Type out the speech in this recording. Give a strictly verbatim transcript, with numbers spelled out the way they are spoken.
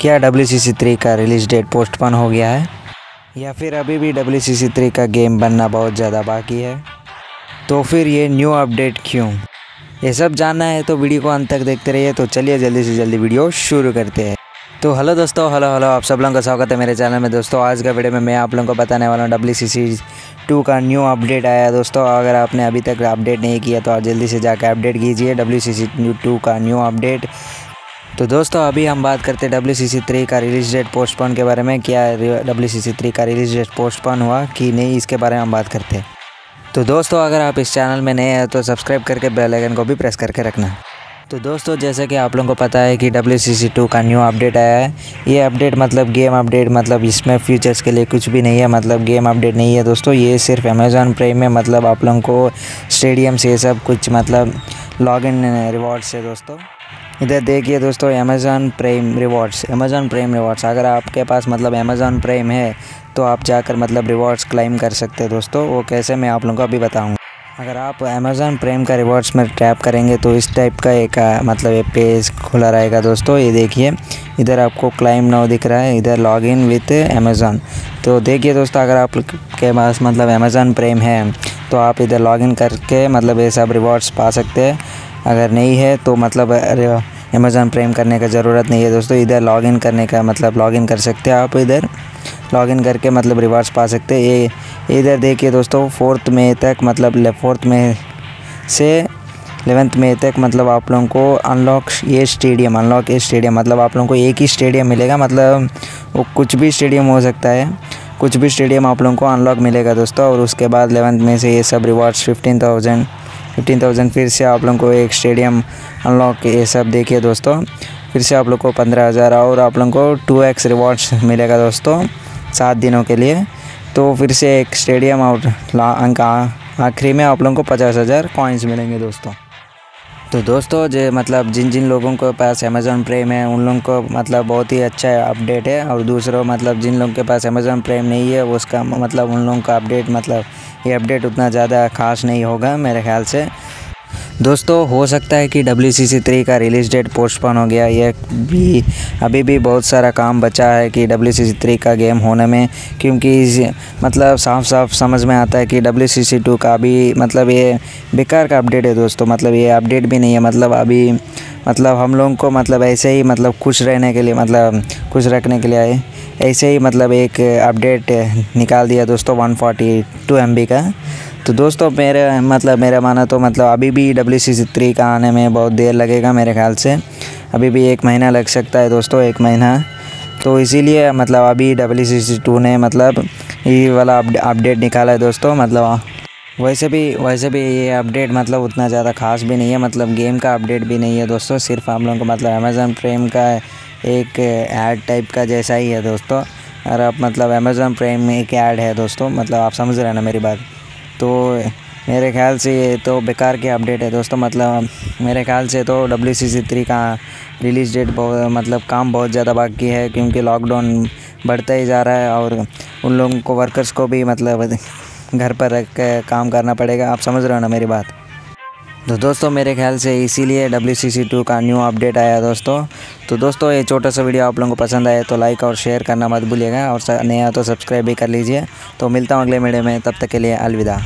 क्या W C C three का release date postpone हो गया है या फिर अभी भी डब्ल्यू सी सी थ्री का गेम बनना बहुत ज़्यादा बाकी है? तो फिर ये न्यू अपडेट क्यों? ये सब जानना है तो वीडियो को अंत तक देखते रहिए। तो चलिए जल्दी से जल्दी वीडियो शुरू करते हैं। तो हेलो दोस्तों, हेलो हेलो आप सब लोगों का स्वागत है मेरे चैनल में। दोस्तों आज का वीडियो में मैं आप लोगों को बताने वाला हूँ डब्ल्यू सी सी टू का न्यू अपडेट आया है। दोस्तों अगर आपने अभी तक अपडेट नहीं किया तो आप जल्दी से जाकर अपडेट कीजिए डब्ल्यू सी सी टू का न्यू अपडेट। तो दोस्तों अभी हम बात करते हैं डब्ल्यू सी सी थ्री का रिलीज डेट पोस्टपोन के बारे में। क्या डब्ल्यू सी सी थ्री का रिलीज डेट पोस्टपोन हुआ कि नहीं, इसके बारे में हम बात करते हैं। तो दोस्तों अगर आप इस चैनल में नए हैं तो सब्सक्राइब करके बेल आइकन को भी प्रेस करके रखना। तो दोस्तों जैसे कि आप लोगों को पता है कि डब्ल्यू सी सी टू का न्यू अपडेट आया है। ये अपडेट मतलब गेम अपडेट, मतलब इसमें फीचर्स के लिए कुछ भी नहीं है, मतलब गेम अपडेट नहीं है दोस्तों। ये सिर्फ अमेज़ॉन प्राइम में मतलब आप लोगों को स्टेडियम से ये सब कुछ मतलब लॉगिन रिवॉर्ड्स है दोस्तों। इधर देखिए दोस्तों Amazon Prime rewards, Amazon Prime rewards. अगर आपके पास मतलब अमेज़ॉन प्राइम है तो आप जाकर मतलब रिवॉर्ड्स क्लाइम कर सकते हैं दोस्तों। वो कैसे मैं आप लोगों को अभी बताऊँगा। अगर आप अमेज़ॉन प्राइम का रिवॉर्ड्स में टैप करेंगे तो इस टाइप का एक मतलब ये पेज खुला रहेगा दोस्तों। ये देखिए इधर आपको क्लाइम नाउ दिख रहा है, इधर लॉगिन विथ अमेज़ॉन। तो देखिए दोस्तों अगर आपके पास मतलब अमेज़ॉन प्राइम है तो आप इधर लॉगिन करके मतलब ये सब रिवॉर्ड्स पा सकते हैं। अगर नहीं है तो मतलब अमेज़ॉन प्राइम करने का ज़रूरत नहीं है दोस्तों। इधर लॉगिन करने का मतलब लॉगिन कर सकते हैं आप, इधर लॉगिन करके मतलब रिवार्ड्स पा सकते। ये इधर देखिए दोस्तों फोर्थ मई तक मतलब फोर्थ मई से एलेवेंथ मई तक मतलब आप लोगों को अनलॉक ये स्टेडियम, अनलॉक ये स्टेडियम मतलब आप लोगों को एक ही स्टेडियम मिलेगा। मतलब वो कुछ भी स्टेडियम हो सकता है, कुछ भी स्टेडियम आप लोगों को अनलॉक मिलेगा दोस्तों। और उसके बाद एलेवेंथ मई से ये सब rewards fifteen thousand fifteen thousand फिर से आप लोगों को एक स्टेडियम अनलॉक ये सब। देखिए दोस्तों फिर से आप लोग को पंद्रह हज़ार और आप लोगों को टू एक्स रिवॉर्ड्स मिलेगा दोस्तों सात दिनों के लिए। तो फिर से एक स्टेडियम और अंक आखिरी में आप लोगों को पचास हज़ार कॉइन्स मिलेंगे दोस्तों। तो दोस्तों जो मतलब जिन जिन लोगों के पास अमेज़ॉन प्राइम है उन लोगों को मतलब बहुत ही अच्छा अपडेट है। और दूसरा मतलब जिन लोगों के पास अमेज़ॉन प्राइम नहीं है उसका मतलब उन लोगों का अपडेट मतलब ये अपडेट उतना ज़्यादा ख़ास नहीं होगा मेरे ख्याल से दोस्तों। हो सकता है कि डब्ल्यू सी सी थ्री का रिलीज़ डेट पोस्टपोन हो गया, यह भी अभी भी बहुत सारा काम बचा है कि डब्ल्यू सी सी थ्री का गेम होने में, क्योंकि मतलब साफ साफ समझ में आता है कि डब्ल्यू सी सी टू का भी मतलब ये बेकार का अपडेट है दोस्तों। मतलब ये अपडेट भी नहीं है, मतलब अभी मतलब हम लोगों को मतलब ऐसे ही मतलब खुश रहने के लिए मतलब खुश रखने के लिए ऐसे ही मतलब एक अपडेट निकाल दिया दोस्तों वन फोर्टी टू एम बी का। तो दोस्तों मेरे मतलब मेरा माना तो मतलब अभी भी डब्ल्यू सी सी थ्री का आने में बहुत देर लगेगा मेरे ख्याल से, अभी भी एक महीना लग सकता है दोस्तों, एक महीना। तो इसीलिए मतलब अभी डब्ल्यू सी सी टू ने मतलब ये वाला अपडेट निकाला है दोस्तों। मतलब वैसे भी वैसे भी ये अपडेट मतलब उतना ज़्यादा ख़ास भी नहीं है, मतलब गेम का अपडेट भी नहीं है दोस्तों। सिर्फ हम लोगों को मतलब अमेज़ॉन प्राइम का एक ऐड टाइप का जैसा ही है दोस्तों। और आप मतलब अमेज़ॉन प्राइम में एक ऐड है दोस्तों, मतलब आप समझ रहे ना मेरी बात। तो मेरे ख्याल से ये तो बेकार के अपडेट है दोस्तों। मतलब मेरे ख्याल से तो डब्ल्यू सी सी थ्री का रिलीज़ डेट बहुत मतलब काम बहुत ज़्यादा बाकी है, क्योंकि लॉकडाउन बढ़ता ही जा रहा है और उन लोगों को वर्कर्स को भी मतलब घर पर रख के काम करना पड़ेगा। आप समझ रहे हो ना मेरी बात। तो दोस्तों मेरे ख्याल से इसीलिए डब्ल्यू सी सी टू का न्यू अपडेट आया दोस्तों। तो दोस्तों ये छोटा सा वीडियो आप लोगों को पसंद आया तो लाइक और शेयर करना मत भूलिएगा, और नया तो सब्सक्राइब भी कर लीजिए। तो मिलता हूँ अगले वीडियो में, तब तक के लिए अलविदा।